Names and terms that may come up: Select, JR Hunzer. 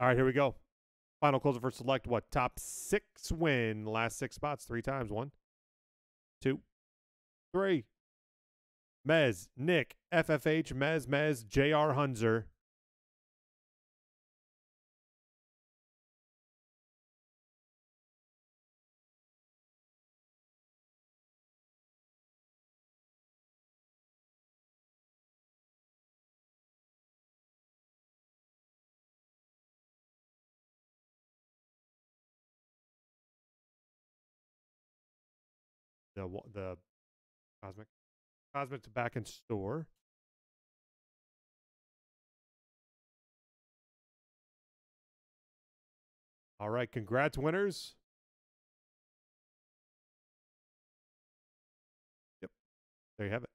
All right, here we go. Final closer for Select. What? Top six win. Last six spots three times. 1, 2, 3. Mez, Nick, FFH, Mez, JR Hunzer. The Cosmic back in store. All right, congrats, winners. Yep, there you have it.